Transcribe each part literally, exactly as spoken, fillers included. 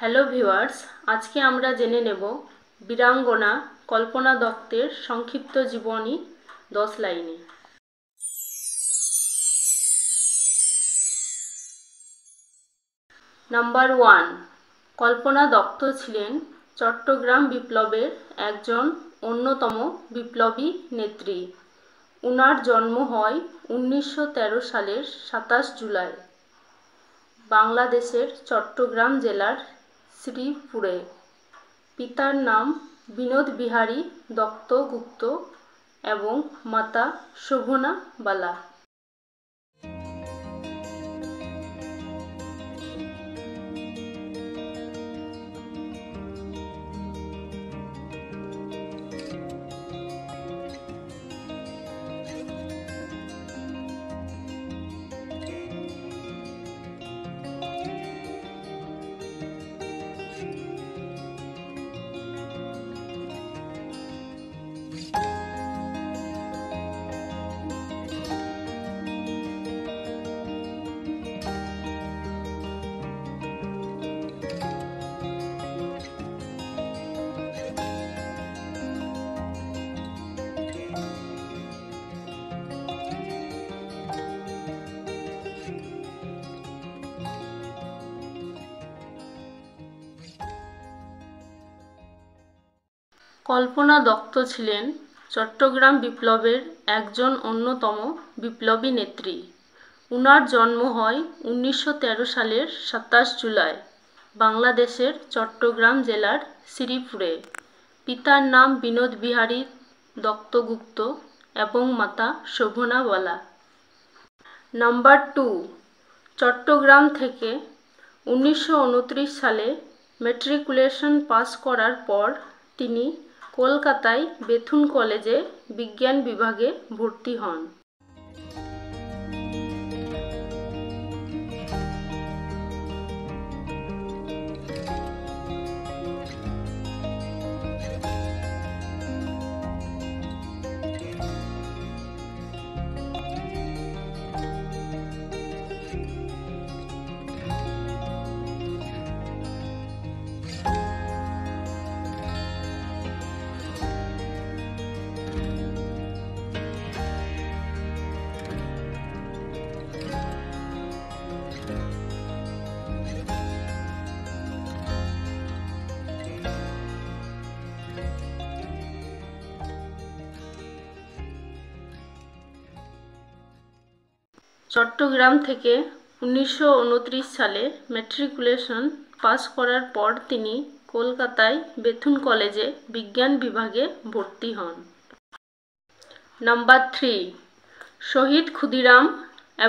Hello viewers आज के आम्रा जेने नेब बीरांगना कल्पना दत्तेर संक्षिप्त जीवनी दस लाइने। नम्बर वन, कल्पना दत्त छिलेन चट्टग्राम विप्लबेर एकजन अन्यतम विप्लबी नेत्री। उनार जन्म हय उन्नीशो तेरो सालेर सत्ताईश जुलाई बांग्लादेशेर चट्टग्राम जेलार श्रीपुरे। पितार नाम विनोद बिहारी दत्त गुप्त एवं माता शोभना बाला। कल्पना दत्त छिलेन चट्टग्राम विप्लबेर एकजन अन्यतम विप्लबी नेत्री। उनार जन्म हय उन्नीशो तेरो सालेर सत्ताईश जुलाई बांग्लादेशेर चट्टग्राम जेलार श्रीपुरे। पितार नाम विनोद बिहारी दत्तगुप्त एवं माता शोभना बाला। नम्बर टू, चट्टग्राम थेके उन्नीशो उनत्रिश साले मेट्रिकुलेशन पास करार पर तिनी कलकाताय बेथुन कलेजे विज्ञान विभागे भर्ती हन। चट्टग्राम थेके उन्नीशो उनत्रिश साले मेट्रिकुलेशन पास करार पर तिनी कलकाताय बेथुन कलेजे विज्ञान विभागे भर्ती हन। नम्बर थ्री, शहीद क्षुदिराम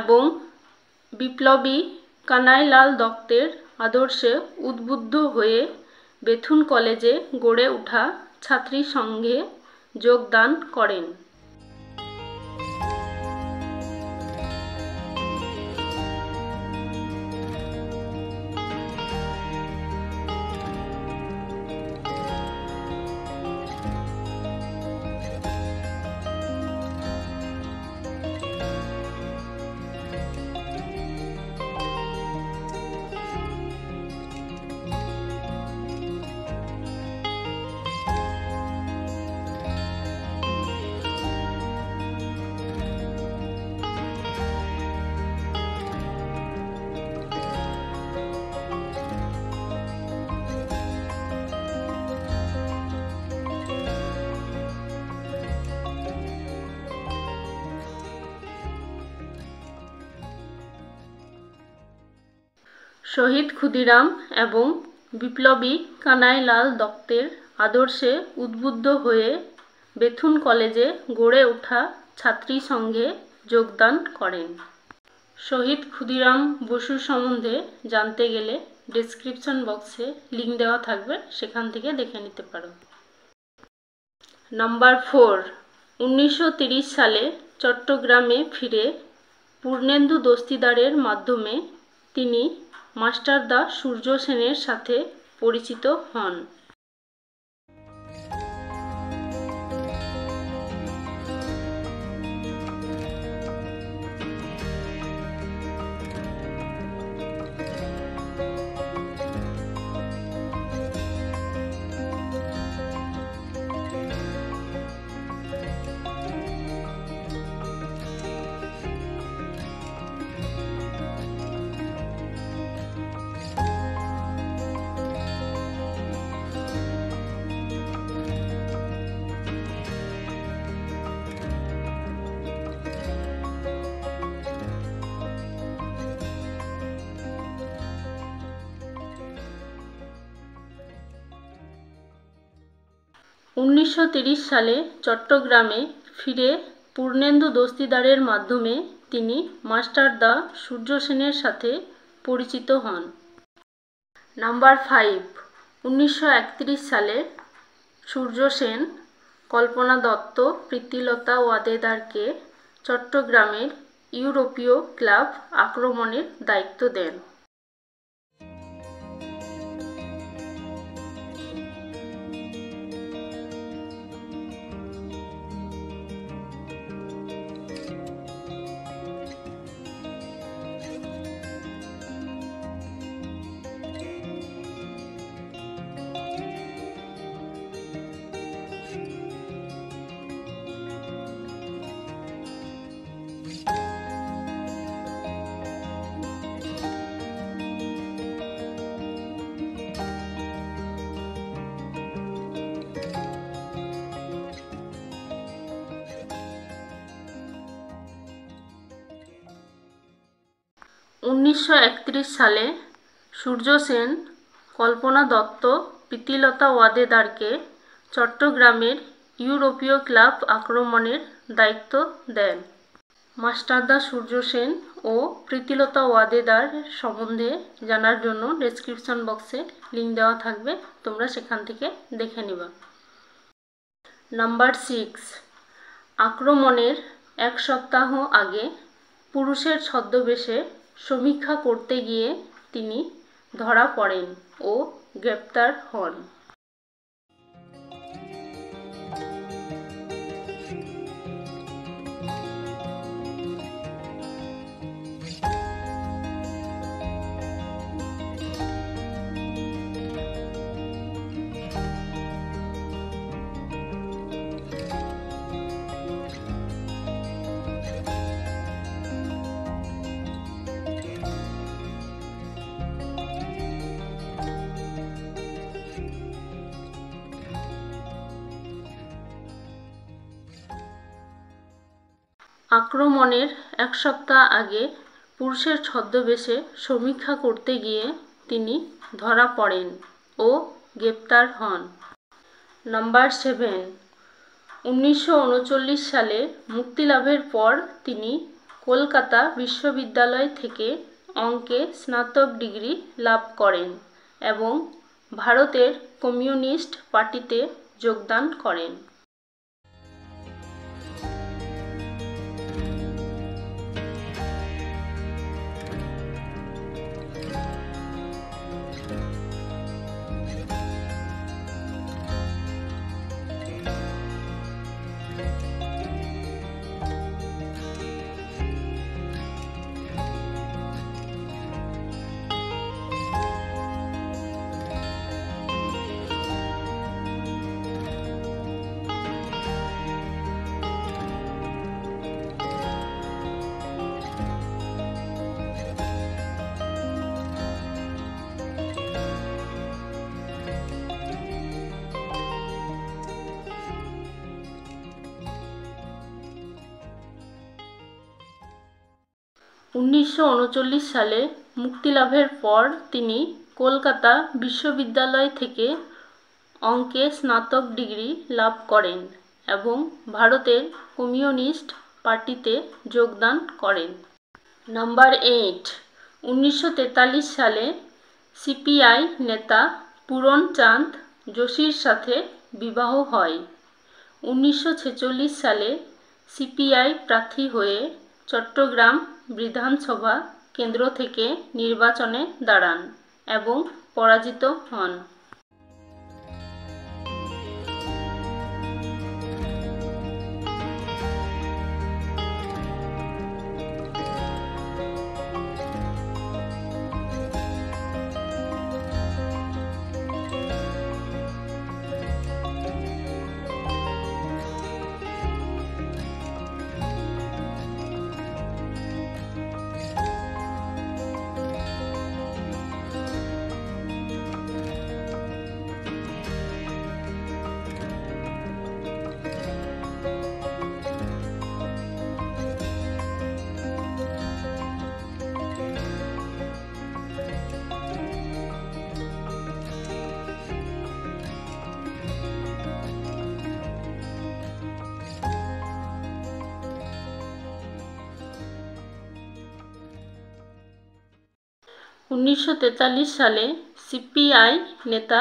एवं विप्लबी कानाईलाल दत्तेर आदर्शे उद्बुद्ध हुए बेथुन कलेजे गड़े उठा छात्री संघे योगदान करें। शहीद क्षुदिराम एवं विप्लबी कानाईलाल दत्तेर आदर्शे उद्बुद्ध हुए बेथुन कलेजे गड़े उठा छात्री संघे योगदान करें। शहीद क्षुदिराम बसु सम्बन्धे जानते गेले डेस्क्रिप्शन बक्से लिंक देवा थाकबे, सेखान थेके देखे निते पारो। नम्बर फोर, उन्नीशो त्रिश साले चट्टग्रामे फिरे पूर्णेन्दु दस्तीदारेर माध्यमे तिनी मास्टरदा सूर्य सेनेर साथे परिचित हन। उन्नीसशो तीस साले चट्टग्रामे फिरे पूर्णेंदु दस्तीदारेर माध्यमे तिनी मास्टारदा सूर्य सेनेर साथे परिचित हन। नम्बर फाइव उन्नीसशो एकत्रिश साले सूर्य सेन कल्पना दत्त प्रीतिलता वाद्देदार के चट्टग्रामेर यूरोपीय क्लाब आक्रमणेर दायित्व देन। उन्नीसशो एकत्रिश साले सूर्य सेन कल्पना दत्त प्रीतिलता वाद्देदार के चट्टग्रामेर यूरोपीय क्लाब आक्रमणेर दायित्व देन। मास्टारदा सूर्य सेन और प्रीतिलता वाद्देदार सम्बन्धे जानार जोन्नो डेस्क्रिप्शन बक्से लिंक देवा थाकबे, तोमरा सेखान थेके देखे निबा। नम्बर सिक्स आक्रमणेर एक सप्ताह आगे पुरुषेर छद्मवेशे समीक्षा करते गिये तिनी धरा पड़ेन और ग्रेप्तार हन। आक्रमणेर एक सप्ताह आगे पुरुषेर छद्मवेशे समीक्षा करते गिये तिनी धरा पड़ेन ओ ग्रेप्तार हन। नम्बर सेभेन उन्नीसशो ऊनचल्लिस साले मुक्तिलाभेर पर तिनी कलकाता विश्वविद्यालय थेके अंके स्नातक डिग्री लाभ करें एवं भारतेर कम्युनिस्ट पार्टीते योगदान करें। उन्नीसशो ऊनचल्लिस साले मुक्तिलाभेर पर तिनी कलकाता विश्वविद्यालय थेके अंके स्नातक डिग्री लाभ करें एवं भारतेर कम्युनिस्ट पार्टीते योगदान करें। नम्बर एट उन्नीसशो तेतालिस साले सीपीआई नेता पूरणचांद जोशीर साथे विवाह हय। उन्नीसशो छेचल्लिस साले सीपीआई प्रार्थी हुए चट्टग्राम विधानसभा केंद्र थेके निर्वाचने दाड़ान एवं पराजित हन। उन्नीस सौ तैंतालीस साले सीपीआई नेता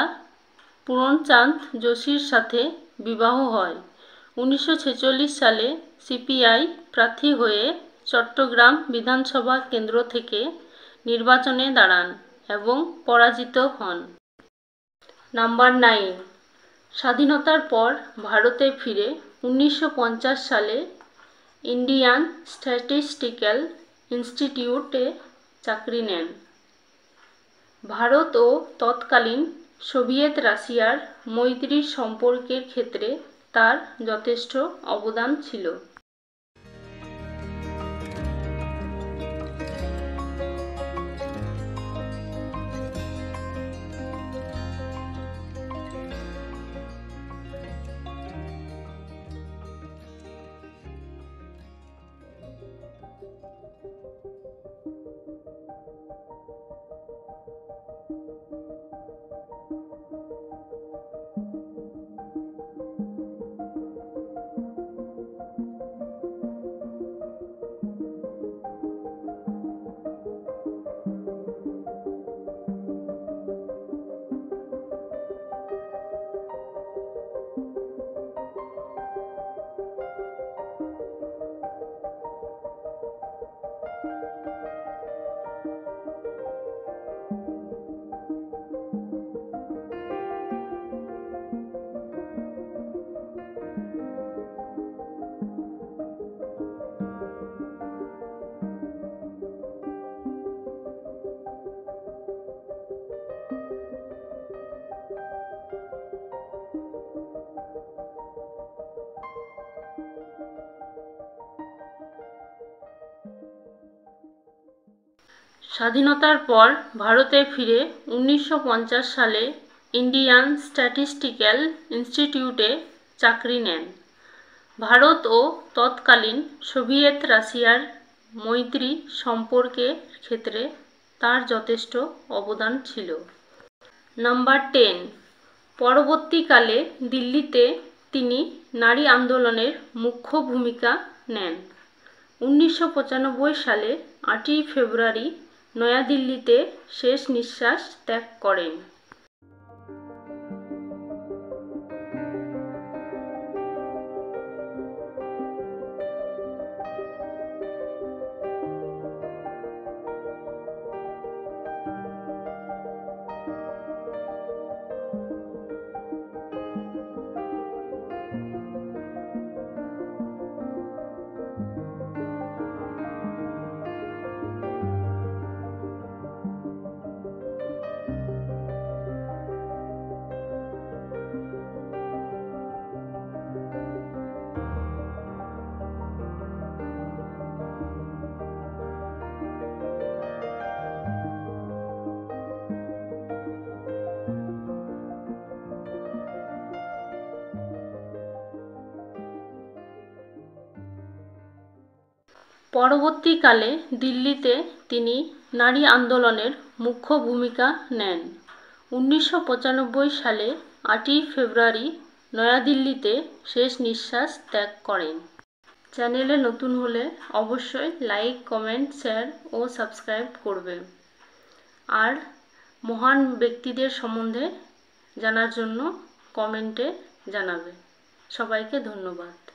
पूरणचांद जोशीर साथे विवाह हय। उन्नीस सौ छियालीस साले सीपीआई प्रार्थी हये चट्टग्राम विधानसभा केंद्र थेके निर्वाचने दाड़ान एवं पराजित हन। नम्बर नाइन स्वाधीनतार पर भारते फिरे उन्नीस सौ पचास साले इंडियन स्टैटिस्टिकल इन्स्टीट्यूटे चाकरी नेन। भारत ओ तत्कालीन सोभियत राशियार मैत्री सम्पर्केर क्षेत्रे तार यथेष्ट अवदान छिलो। स्वाधीनतार पर भारते फिरे उन्नीस सौ पचास साले इंडियन स्टैटिस्टिकल इन्स्टीट्यूटे चाकरी नेन। भारत ओ तत्कालीन सोभियत राशियार मैत्री सम्पर्केर क्षेत्रे तार यथेष्ट अवदान छिलो। नम्बर टेन परवर्तीकाले दिल्लीते तिनी नारी आंदोलनेर मुख्य भूमिका नेन। उन्नीस सौ पचानब्बे साले आठ फेब्रुआरी नया दिल्लीते शेष निश्वास त्याग करें। परवर्तीकाले दिल्लीते तिनी नारी आंदोलनेर मुख्य भूमिका नेन। उन्नीस सौ पचानब्बे साले आठ फेब्रुआरी नया दिल्लीते शेष निश्वास त्याग करें। चैनेले नतून होले अवश्य लाइक कमेंट शेयर और सबस्क्राइब करबे और महान व्यक्तिदेर सम्बन्धे जानार जोन्नो कमेंटे जानाबे। सबाइके धन्यवाद।